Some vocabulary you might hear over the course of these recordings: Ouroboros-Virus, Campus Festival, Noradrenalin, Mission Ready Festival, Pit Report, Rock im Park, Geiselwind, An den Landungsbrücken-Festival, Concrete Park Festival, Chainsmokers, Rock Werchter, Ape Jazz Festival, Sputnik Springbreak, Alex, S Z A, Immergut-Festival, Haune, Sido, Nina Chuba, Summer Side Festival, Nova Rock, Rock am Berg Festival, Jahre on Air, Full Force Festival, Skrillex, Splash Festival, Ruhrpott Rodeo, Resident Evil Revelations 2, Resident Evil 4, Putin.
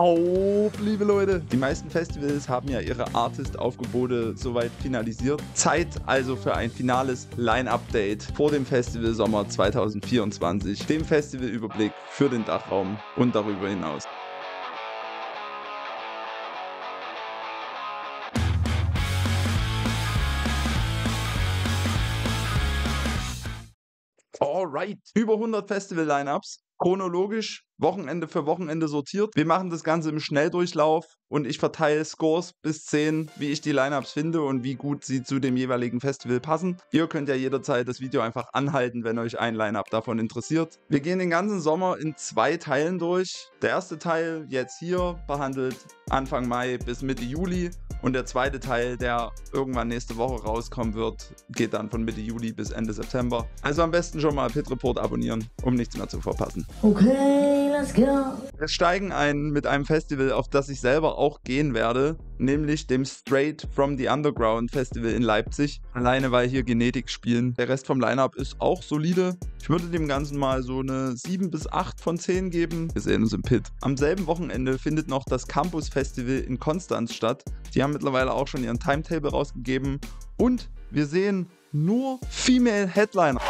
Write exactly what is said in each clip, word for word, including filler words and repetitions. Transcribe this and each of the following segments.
auf, liebe Leute! Die meisten Festivals haben ja ihre Artist-Aufgebote soweit finalisiert. Zeit also für ein finales Line-Update vor dem Festival Sommer zwanzig vierundzwanzig, dem Festivalüberblick für den Dachraum und darüber hinaus. Alright, über hundert Festival-Lineups, chronologisch, Wochenende für Wochenende sortiert. Wir machen das Ganze im Schnelldurchlauf und ich verteile Scores bis zehn, wie ich die Lineups finde und wie gut sie zu dem jeweiligen Festival passen. Ihr könnt ja jederzeit das Video einfach anhalten, wenn euch ein Lineup davon interessiert. Wir gehen den ganzen Sommer in zwei Teilen durch. Der erste Teil, jetzt hier, behandelt Anfang Mai bis Mitte Juli. Und der zweite Teil, der irgendwann nächste Woche rauskommen wird, geht dann von Mitte Juli bis Ende September. Also am besten schon mal Pit Report abonnieren, um nichts mehr zu verpassen. Okay, let's go. Wir steigen ein mit einem Festival, auf das ich selber auch gehen werde, nämlich dem Straight from the Underground Festival in Leipzig. Alleine, weil hier Genetik spielen. Der Rest vom Lineup ist auch solide. Ich würde dem Ganzen mal so eine sieben bis acht von zehn geben. Wir sehen uns im Pit. Am selben Wochenende findet noch das Campus Festival in Konstanz statt. Die haben mittlerweile auch schon ihren Timetable rausgegeben. Und wir sehen nur Female Headliner.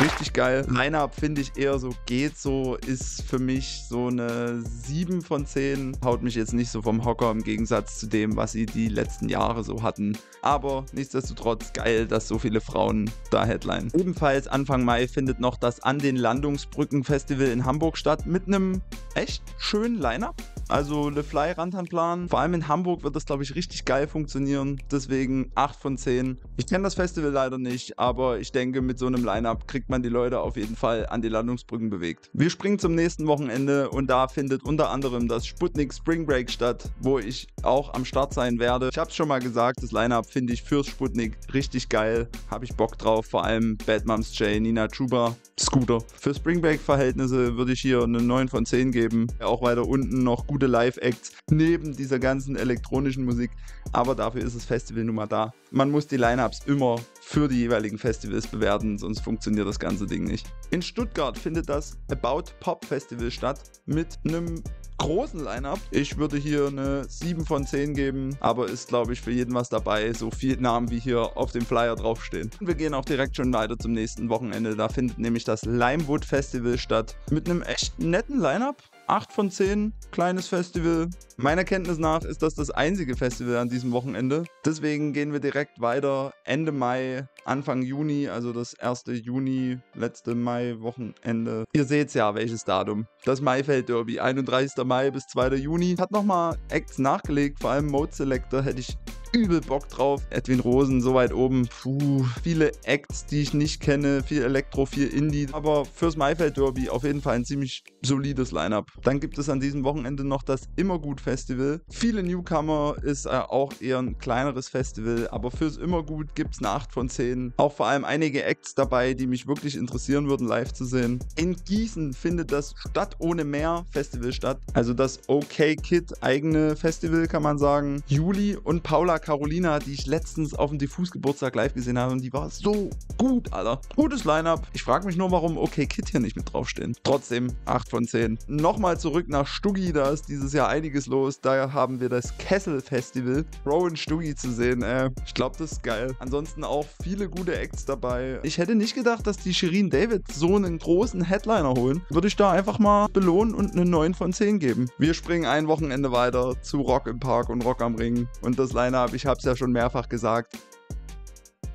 Richtig geil. Line-Up finde ich eher so, geht so, ist für mich so eine sieben von zehn. Haut mich jetzt nicht so vom Hocker im Gegensatz zu dem, was sie die letzten Jahre so hatten. Aber nichtsdestotrotz geil, dass so viele Frauen da headlinen. Ebenfalls Anfang Mai findet noch das An den Landungsbrücken-Festival in Hamburg statt mit einem echt schönen Line-Up. Also Le Fly, Rantanplan. Vor allem in Hamburg wird das, glaube ich, richtig geil funktionieren. Deswegen acht von zehn. Ich kenne das Festival leider nicht, aber ich denke, mit so einem Line-Up kriegt man die Leute auf jeden Fall an die Landungsbrücken bewegt. Wir springen zum nächsten Wochenende und da findet unter anderem das Sputnik Springbreak statt, wo ich auch am Start sein werde. Ich habe es schon mal gesagt, das Line-Up finde ich fürs Sputnik richtig geil. Habe ich Bock drauf, vor allem Bad Moms J, Nina Chuba, Scooter. Für Springbreak-Verhältnisse würde ich hier eine neun von zehn geben. Auch weiter unten noch gut Live-Acts neben dieser ganzen elektronischen Musik, aber dafür ist das Festival nun mal da. Man muss die Lineups immer für die jeweiligen Festivals bewerten, sonst funktioniert das ganze Ding nicht. In Stuttgart findet das About-Pop-Festival statt mit einem großen Lineup. Ich würde hier eine sieben von zehn geben, aber ist, glaube ich, für jeden was dabei. So viele Namen wie hier auf dem Flyer draufstehen. Wir gehen auch direkt schon weiter zum nächsten Wochenende. Da findet nämlich das Leimboot-Festival statt mit einem echt netten Lineup. acht von zehn, kleines Festival. Meiner Kenntnis nach ist das das einzige Festival an diesem Wochenende. Deswegen gehen wir direkt weiter Ende Mai, Anfang Juni, also das erste Juni, letzte Mai-Wochenende. Ihr seht's ja, welches Datum. Das Maifeld-Derby, einunddreißigster Mai bis zweiter Juni. Hat nochmal Acts nachgelegt, vor allem Mode Selector hätte ich übel Bock drauf. Edwin Rosen, so weit oben. Puh, viele Acts, die ich nicht kenne. Viel Elektro, viel Indie. Aber fürs Maifeld-Derby auf jeden Fall ein ziemlich solides Line-Up. Dann gibt es an diesem Wochenende noch das Immergut-Festival. Viele Newcomer, ist äh, auch eher ein kleineres Festival. Aber fürs Immergut gibt es eine acht von zehn. Auch vor allem einige Acts dabei, die mich wirklich interessieren würden, live zu sehen. In Gießen findet das Stadt ohne Meer-Festival statt. Also das OK-Kid-eigene Festival, kann man sagen. Juli und Paula Carolina, die ich letztens auf dem Diffus Geburtstag live gesehen habe und die war so gut, Alter. Gutes Line-Up. Ich frage mich nur, warum OK Kid hier nicht mit draufstehen. Trotzdem acht von zehn. Nochmal zurück nach Stuggi, da ist dieses Jahr einiges los. Da haben wir das Kessel Festival. Rowan Stuggi zu sehen, ey. Ich glaube, das ist geil. Ansonsten auch viele gute Acts dabei. Ich hätte nicht gedacht, dass die Shirin David so einen großen Headliner holen. Würde ich da einfach mal belohnen und eine neun von zehn geben. Wir springen ein Wochenende weiter zu Rock im Park und Rock am Ring und das Line-Up. Ich habe es ja schon mehrfach gesagt.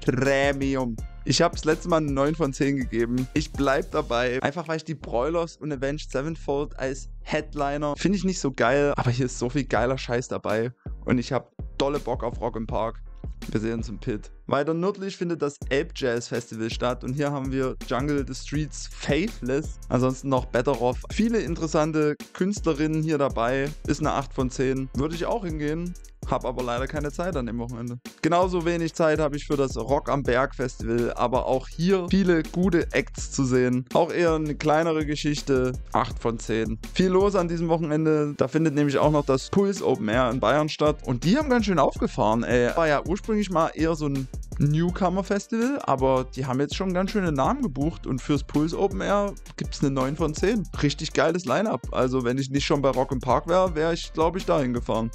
Premium. Ich habe das letzte Mal eine neun von zehn gegeben. Ich bleibe dabei. Einfach weil ich die Broilers und Avenged Sevenfold als Headliner finde ich nicht so geil. Aber hier ist so viel geiler Scheiß dabei. Und ich habe dolle Bock auf Rock im Park. Wir sehen uns im Pit. Weiter nördlich findet das Ape Jazz Festival statt und hier haben wir Jungle the Streets Faithless, ansonsten noch Better Off. Viele interessante Künstlerinnen hier dabei, ist eine acht von zehn. Würde ich auch hingehen, habe aber leider keine Zeit an dem Wochenende. Genauso wenig Zeit habe ich für das Rock am Berg Festival, aber auch hier viele gute Acts zu sehen. Auch eher eine kleinere Geschichte, acht von zehn. Viel los an diesem Wochenende, da findet nämlich auch noch das Puls Open Air in Bayern statt und die haben ganz schön aufgefahren, ey. War ja ursprünglich mal eher so ein Newcomer Festival, aber die haben jetzt schon ganz schöne Namen gebucht und fürs Puls Open Air gibt es eine neun von zehn. Richtig geiles Line-Up. Also wenn ich nicht schon bei Rock im Park wäre, wäre ich, glaube ich, dahin gefahren.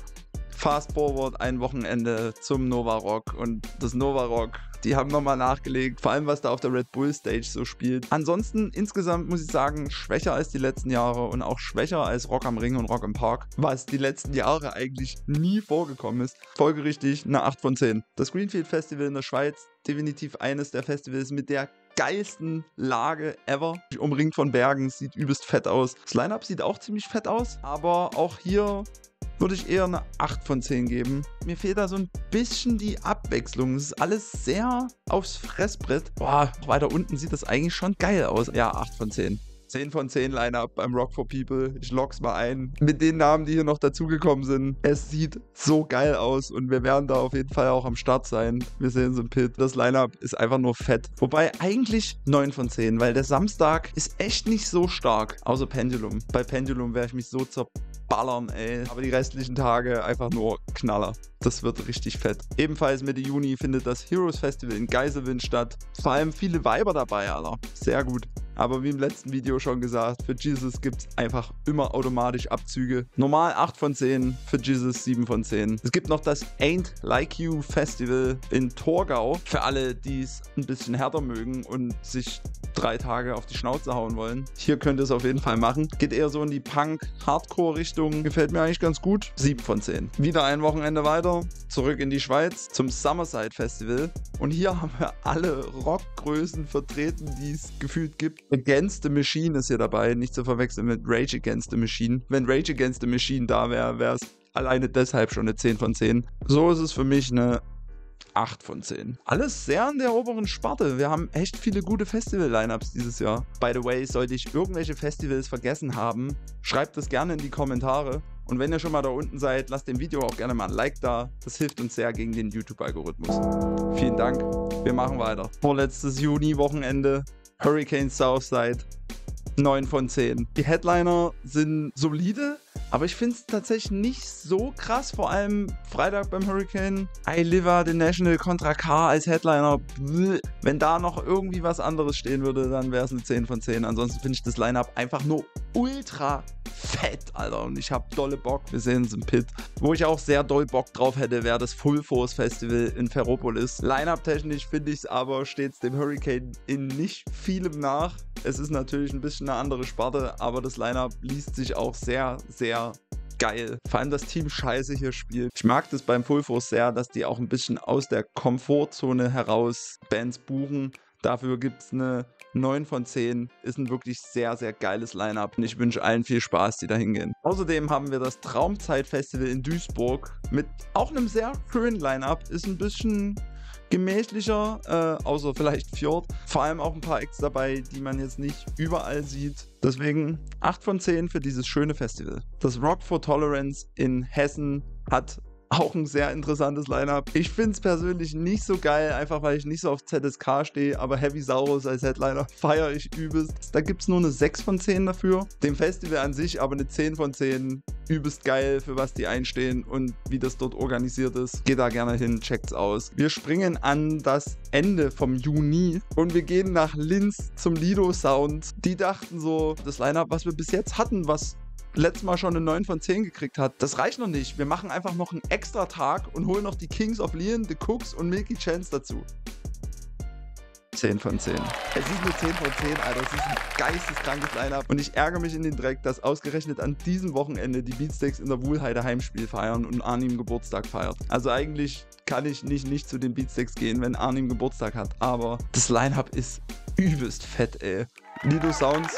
Fast forward ein Wochenende zum Nova Rock und das Nova Rock, die haben nochmal nachgelegt, vor allem was da auf der Red Bull Stage so spielt. Ansonsten insgesamt muss ich sagen, schwächer als die letzten Jahre und auch schwächer als Rock am Ring und Rock im Park, was die letzten Jahre eigentlich nie vorgekommen ist. Folgerichtig eine acht von zehn. Das Greenfield Festival in der Schweiz, definitiv eines der Festivals mit der geilsten Lage ever. Umringt von Bergen, sieht übelst fett aus. Das Line-Up sieht auch ziemlich fett aus, aber auch hier würde ich eher eine acht von zehn geben. Mir fehlt da so ein bisschen die Abwechslung. Es ist alles sehr aufs Fressbrett. Boah, weiter unten sieht das eigentlich schon geil aus. Ja, acht von zehn. zehn von zehn Line-Up beim Rock for People. Ich lock's mal ein. Mit den Namen, die hier noch dazugekommen sind. Es sieht so geil aus und wir werden da auf jeden Fall auch am Start sein. Wir sehen uns im Pit. Das Line-Up ist einfach nur fett. Wobei eigentlich neun von zehn, weil der Samstag ist echt nicht so stark. Außer Pendulum. Bei Pendulum wäre ich mich so zerbrochen. Ballern, ey. Aber die restlichen Tage einfach nur Knaller. Das wird richtig fett. Ebenfalls Mitte Juni findet das Heroes Festival in Geiselwind statt. Vor allem viele Weiber dabei, Alter. Sehr gut. Aber wie im letzten Video schon gesagt, für Jesus gibt es einfach immer automatisch Abzüge. Normal acht von zehn, für Jesus sieben von zehn. Es gibt noch das Ain't Like You Festival in Torgau. Für alle, die es ein bisschen härter mögen und sich drei Tage auf die Schnauze hauen wollen. Hier könnt ihr es auf jeden Fall machen. Geht eher so in die Punk-Hardcore-Richtung. Gefällt mir eigentlich ganz gut. sieben von zehn. Wieder ein Wochenende weiter. Zurück in die Schweiz zum Summer Side Festival. Und hier haben wir alle Rockgrößen vertreten, die es gefühlt gibt. Against the Machine ist hier dabei, nicht zu verwechseln mit Rage Against the Machine. Wenn Rage Against the Machine da wäre, wäre es alleine deshalb schon eine zehn von zehn. So ist es für mich eine acht von zehn. Alles sehr in der oberen Sparte. Wir haben echt viele gute Festival-Lineups dieses Jahr. By the way, sollte ich irgendwelche Festivals vergessen haben, schreibt das gerne in die Kommentare. Und wenn ihr schon mal da unten seid, lasst dem Video auch gerne mal ein Like da. Das hilft uns sehr gegen den YouTube-Algorithmus. Vielen Dank. Wir machen weiter. Vorletztes Juni-Wochenende. Hurricane Southside, neun von zehn. Die Headliner sind solide, aber ich finde es tatsächlich nicht so krass, vor allem Freitag beim Hurricane. I Live the National Contra K als Headliner. Wenn da noch irgendwie was anderes stehen würde, dann wäre es eine zehn von zehn. Ansonsten finde ich das Line-Up einfach nur ultra fett, Alter. Und ich habe dolle Bock. Wir sehen uns im Pit. Wo ich auch sehr doll Bock drauf hätte, wäre das Full Force Festival in Ferropolis. Line-Up-technisch finde ich es aber stets dem Hurricane in nicht vielem nach. Es ist natürlich ein bisschen eine andere Sparte, aber das Line-Up liest sich auch sehr, sehr geil. Vor allem das Team Scheiße hier spielt. Ich mag das beim Full Force sehr, dass die auch ein bisschen aus der Komfortzone heraus Bands buchen. Dafür gibt es eine neun von zehn, ist ein wirklich sehr, sehr geiles Line-Up und ich wünsche allen viel Spaß, die da hingehen. Außerdem haben wir das Traumzeit-Festival in Duisburg mit auch einem sehr schönen Line-Up, ist ein bisschen gemächlicher, äh, außer vielleicht Fjord. Vor allem auch ein paar Acts dabei, die man jetzt nicht überall sieht. Deswegen acht von zehn für dieses schöne Festival. Das Rock for Tolerance in Hessen hat auch ein sehr interessantes Line-Up. Ich finde es persönlich nicht so geil, einfach weil ich nicht so auf Z S K stehe, aber Heavy Saurus als Headliner feiere ich übelst. Da gibt es nur eine sechs von zehn dafür. Dem Festival an sich aber eine zehn von zehn. Übelst geil, für was die einstehen und wie das dort organisiert ist. Geht da gerne hin, checkt's aus. Wir springen an das Ende vom Juni und wir gehen nach Linz zum Lido Sound. Die dachten so, das Line-Up, was wir bis jetzt hatten, was letztes Mal schon eine neun von zehn gekriegt hat. Das reicht noch nicht. Wir machen einfach noch einen extra Tag und holen noch die Kings of Leon, The Cooks und Milky Chance dazu. zehn von zehn. Es ist eine zehn von zehn, Alter. Es ist ein geisteskrankes Line-Up. Und ich ärgere mich in den Dreck, dass ausgerechnet an diesem Wochenende die Beatsteaks in der Wuhlheide Heimspiel feiern und Arnim Geburtstag feiert. Also eigentlich kann ich nicht, nicht zu den Beatsteaks gehen, wenn Arnim Geburtstag hat. Aber das Line-Up ist übelst fett, ey. Lido Sounds.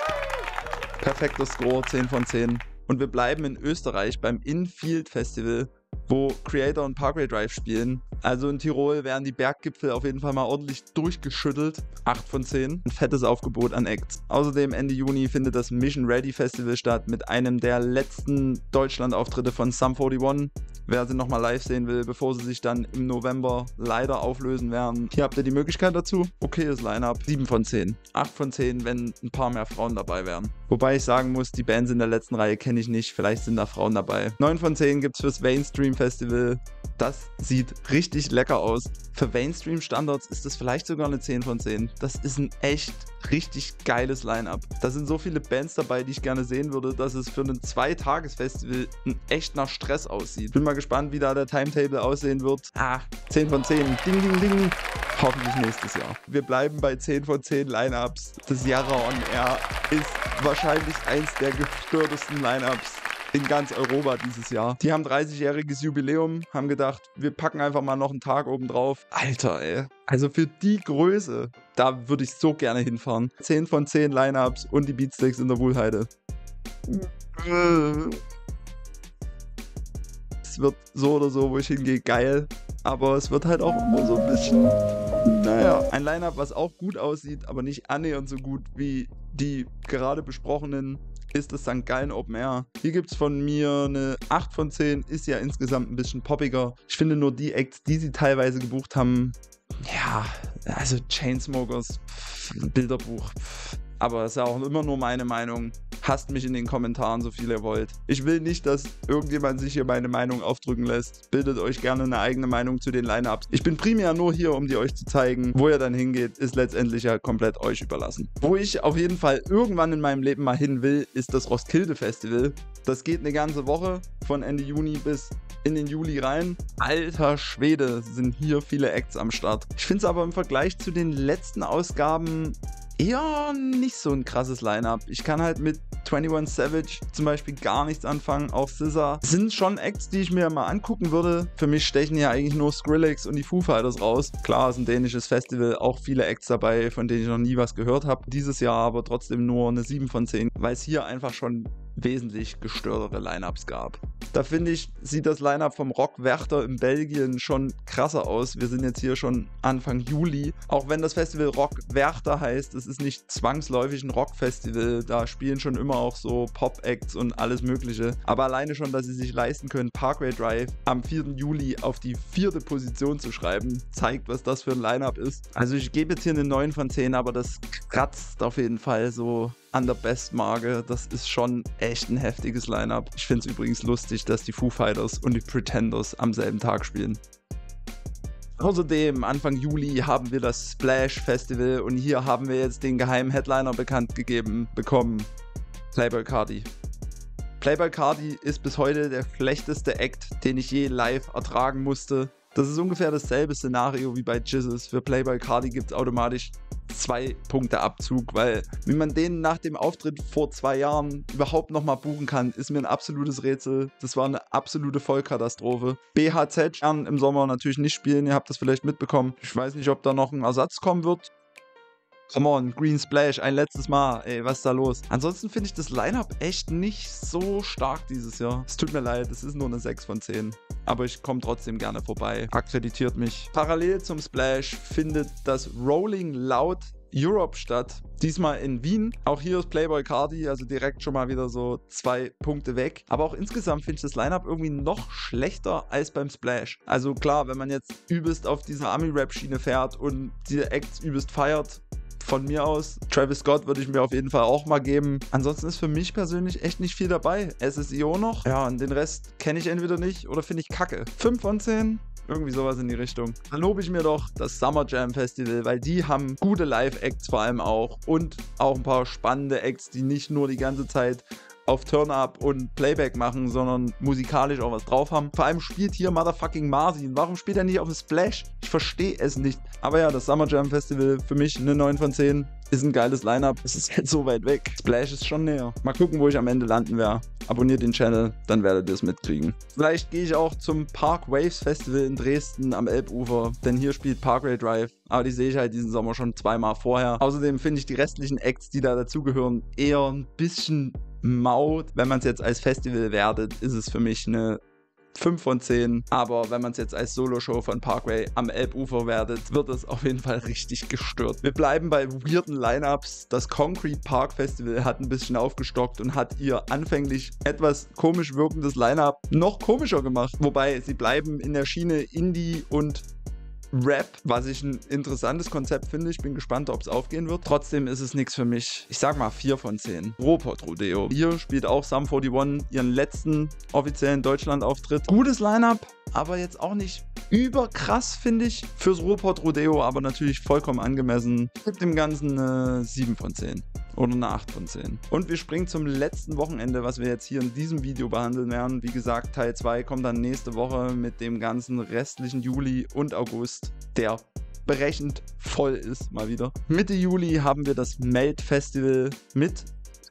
Perfekter Score, zehn von zehn. Und wir bleiben in Österreich beim Infield Festival, wo Creator und Parkway Drive spielen. Also in Tirol werden die Berggipfel auf jeden Fall mal ordentlich durchgeschüttelt. acht von zehn. Ein fettes Aufgebot an Acts. Außerdem Ende Juni findet das Mission Ready Festival statt mit einem der letzten Deutschlandauftritte von Sum einundvierzig. wer sie nochmal live sehen will, bevor sie sich dann im November leider auflösen werden. Hier habt ihr die Möglichkeit dazu. Okayes Line-Up, sieben von zehn. acht von zehn, wenn ein paar mehr Frauen dabei wären. Wobei ich sagen muss, die Bands in der letzten Reihe kenne ich nicht, vielleicht sind da Frauen dabei. neun von zehn gibt es fürs Mainstream-Festival. Das sieht richtig lecker aus. Für Mainstream-Standards ist das vielleicht sogar eine zehn von zehn. Das ist ein echt richtig geiles Line-Up. Da sind so viele Bands dabei, die ich gerne sehen würde, dass es für ein Zwei-Tages-Festival echt nach Stress aussieht. Bin mal gespannt, wie da der Timetable aussehen wird. Ah, zehn von zehn. Ding, ding, ding. Hoffentlich nächstes Jahr. Wir bleiben bei zehn von zehn Line-Ups. Das Jahre on Air ist wahrscheinlich eins der gestörtesten Line-Ups in ganz Europa dieses Jahr. Die haben dreißigjähriges Jubiläum, haben gedacht, wir packen einfach mal noch einen Tag oben drauf. Alter, ey. Also für die Größe, da würde ich so gerne hinfahren. zehn von zehn Lineups und die Beatsteaks in der Wuhlheide. Es wird so oder so, wo ich hingehe, geil. Aber es wird halt auch immer so ein bisschen, naja. Ein Lineup, was auch gut aussieht, aber nicht annähernd so gut wie die gerade besprochenen, ist das Sankt Gallen Open Air. Hier gibt es von mir eine acht von zehn, ist ja insgesamt ein bisschen poppiger. Ich finde nur die Acts, die sie teilweise gebucht haben, ja, also Chainsmokers, pff, Bilderbuch, pff. Aber das ist ja auch immer nur meine Meinung. Hasst mich in den Kommentaren, so viel ihr wollt. Ich will nicht, dass irgendjemand sich hier meine Meinung aufdrücken lässt. Bildet euch gerne eine eigene Meinung zu den Line-Ups. Ich bin primär nur hier, um die euch zu zeigen. Wo ihr dann hingeht, ist letztendlich ja komplett euch überlassen. Wo ich auf jeden Fall irgendwann in meinem Leben mal hin will, ist das Roskilde-Festival. Das geht eine ganze Woche, von Ende Juni bis in den Juli rein. Alter Schwede, sind hier viele Acts am Start. Ich finde es aber im Vergleich zu den letzten Ausgaben eher nicht so ein krasses Line-Up. Ich kann halt mit einundzwanzig Savage zum Beispiel gar nichts anfangen, auch S Z A. Sind schon Acts, die ich mir mal angucken würde. Für mich stechen ja eigentlich nur Skrillex und die Foo Fighters raus. Klar, ist ein dänisches Festival, auch viele Acts dabei, von denen ich noch nie was gehört habe. Dieses Jahr aber trotzdem nur eine sieben von zehn, weil es hier einfach schon wesentlich gestörtere Lineups gab. Da finde ich, sieht das Lineup vom Rock Werchter in Belgien schon krasser aus. Wir sind jetzt hier schon Anfang Juli. Auch wenn das Festival Rock Werchter heißt, es ist nicht zwangsläufig ein Rockfestival. Da spielen schon immer auch so Pop-Acts und alles Mögliche. Aber alleine schon, dass sie sich leisten können, Parkway Drive am vierten Juli auf die vierte Position zu schreiben, zeigt, was das für ein Lineup ist. Also ich gebe jetzt hier eine neun von zehn, aber das kratzt auf jeden Fall so an der Bestmarke. Das ist schon echt ein heftiges Line-Up. Ich finde es übrigens lustig, dass die Foo Fighters und die Pretenders am selben Tag spielen. Außerdem, Anfang Juli haben wir das Splash Festival und hier haben wir jetzt den geheimen Headliner bekannt gegeben bekommen. Playboi Carti. Playboi Carti ist bis heute der schlechteste Act, den ich je live ertragen musste. Das ist ungefähr dasselbe Szenario wie bei Jizzes. Für Playboi Carti gibt es automatisch zwei Punkte Abzug, weil wie man den nach dem Auftritt vor zwei Jahren überhaupt nochmal buchen kann, ist mir ein absolutes Rätsel. Das war eine absolute Vollkatastrophe. B H Z werden im Sommer natürlich nicht spielen, ihr habt das vielleicht mitbekommen. Ich weiß nicht, ob da noch ein Ersatz kommen wird. Come on, Green Splash, ein letztes Mal, ey, was ist da los? Ansonsten finde ich das Line-Up echt nicht so stark dieses Jahr. Es tut mir leid, es ist nur eine sechs von zehn. Aber ich komme trotzdem gerne vorbei. Akkreditiert mich. Parallel zum Splash findet das Rolling Loud Europe statt. Diesmal in Wien. Auch hier ist Playboi Carti, also direkt schon mal wieder so zwei Punkte weg. Aber auch insgesamt finde ich das Line-Up irgendwie noch schlechter als beim Splash. Also klar, wenn man jetzt übelst auf diese Army-Rap-Schiene fährt und diese Acts übelst feiert, von mir aus, Travis Scott würde ich mir auf jeden Fall auch mal geben. Ansonsten ist für mich persönlich echt nicht viel dabei. S S I O noch. Ja, und den Rest kenne ich entweder nicht oder finde ich kacke. fünf von zehn. Irgendwie sowas in die Richtung. Dann lobe ich mir doch das Summer Jam Festival, weil die haben gute Live-Acts vor allem auch. Und auch ein paar spannende Acts, die nicht nur die ganze Zeit auf Turn-Up und Playback machen, sondern musikalisch auch was drauf haben. Vor allem spielt hier Motherfucking Marsin. Warum spielt er nicht auf dem Splash? Ich verstehe es nicht. Aber ja, das Summer Jam Festival, für mich eine neun von zehn. Ist ein geiles Line-Up. Es ist jetzt so weit weg. Splash ist schon näher. Mal gucken, wo ich am Ende landen werde. Abonniert den Channel, dann werdet ihr es mitkriegen. Vielleicht gehe ich auch zum Park Waves Festival in Dresden am Elbufer, denn hier spielt Parkway Drive. Aber die sehe ich halt diesen Sommer schon zweimal vorher. Außerdem finde ich die restlichen Acts, die da dazugehören, eher ein bisschen mau. Wenn man es jetzt als Festival wertet, ist es für mich eine fünf von zehn. Aber wenn man es jetzt als Solo-Show von Parkway am Elbufer wertet, wird es auf jeden Fall richtig gestört. Wir bleiben bei weirden Lineups. Das Concrete Park Festival hat ein bisschen aufgestockt und hat ihr anfänglich etwas komisch wirkendes Lineup noch komischer gemacht. Wobei sie bleiben in der Schiene Indie und Rap, was ich ein interessantes Konzept finde. Ich bin gespannt, ob es aufgehen wird. Trotzdem ist es nichts für mich. Ich sag mal vier von zehn. Ruhrpott Rodeo. Hier spielt auch Sum einundvierzig ihren letzten offiziellen Deutschlandauftritt. Gutes Line-Up, aber jetzt auch nicht überkrass, finde ich, fürs Ruhrpott Rodeo, aber natürlich vollkommen angemessen. Mit dem Ganzen eine sieben von zehn. Oder eine acht von zehn. Und wir springen zum letzten Wochenende, was wir jetzt hier in diesem Video behandeln werden. Wie gesagt, Teil zwei kommt dann nächste Woche mit dem ganzen restlichen Juli und August, der brechend voll ist, mal wieder. Mitte Juli haben wir das Melt-Festival mit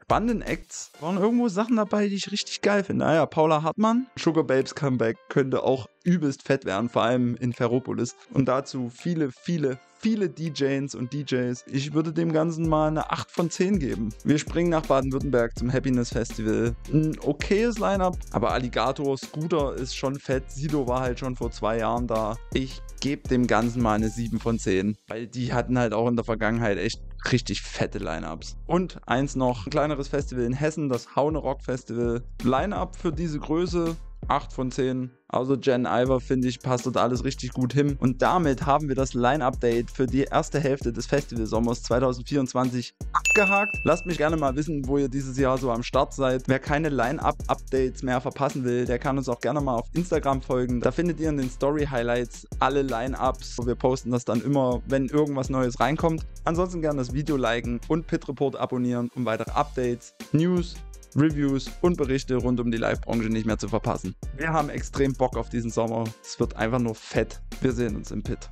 spannenden Acts. Waren irgendwo Sachen dabei, die ich richtig geil finde. Naja, Paula Hartmann, Sugar Babes Comeback könnte auch übelst fett werden, vor allem in Ferropolis. Und dazu viele, viele, viele D Js und D Js. Ich würde dem Ganzen mal eine acht von zehn geben. Wir springen nach Baden-Württemberg zum Happiness Festival. Ein okayes Line-Up, aber Alligator Scooter ist schon fett. Sido war halt schon vor zwei Jahren da. Ich gebe dem Ganzen mal eine sieben von zehn, weil die hatten halt auch in der Vergangenheit echt richtig fette Line-Ups. Und eins noch, ein kleineres Festival in Hessen, das Haune Rock Festival. Line-Up für diese Größe acht von zehn. Also Jen Iver, finde ich, passt dort alles richtig gut hin. Und damit haben wir das Line-Update für die erste Hälfte des Festivalsommers zwanzig vierundzwanzig abgehakt. Lasst mich gerne mal wissen, wo ihr dieses Jahr so am Start seid. Wer keine Line-Up-Updates mehr verpassen will, der kann uns auch gerne mal auf Instagram folgen. Da findet ihr in den Story-Highlights alle Line-Ups. Wir posten das dann immer, wenn irgendwas Neues reinkommt. Ansonsten gerne das Video liken und Pit Report abonnieren, um weitere Updates, News, Reviews und Berichte rund um die Live-Branche nicht mehr zu verpassen. Wir haben extrem Bock auf diesen Sommer. Es wird einfach nur fett. Wir sehen uns im Pit.